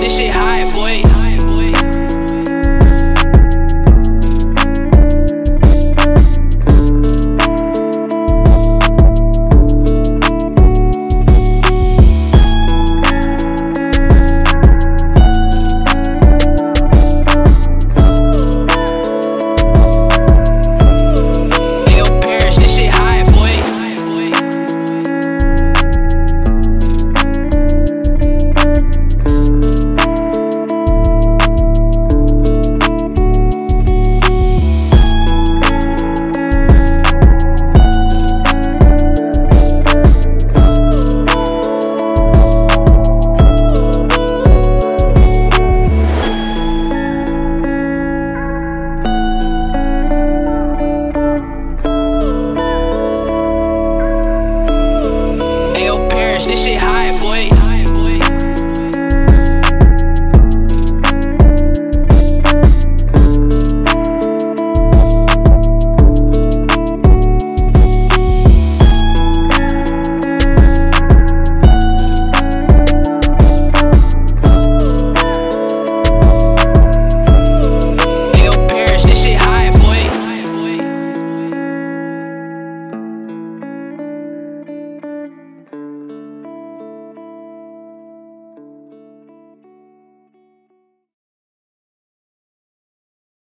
push this shit high, boy. This shit high, boy.